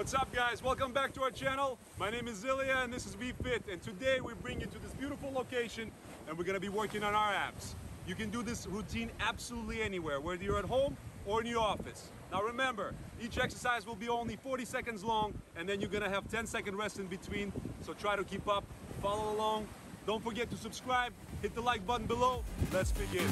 What's up, guys? Welcome back to our channel. My name is Zilia and this is VFit, and today we bring you to this beautiful location and we're gonna be working on our abs. You can do this routine absolutely anywhere, whether you're at home or in your office. Now remember, each exercise will be only 40 seconds long and then you're gonna have 10-second rest in between, so try to keep up, follow along. Don't forget to subscribe, hit the like button below. Let's begin.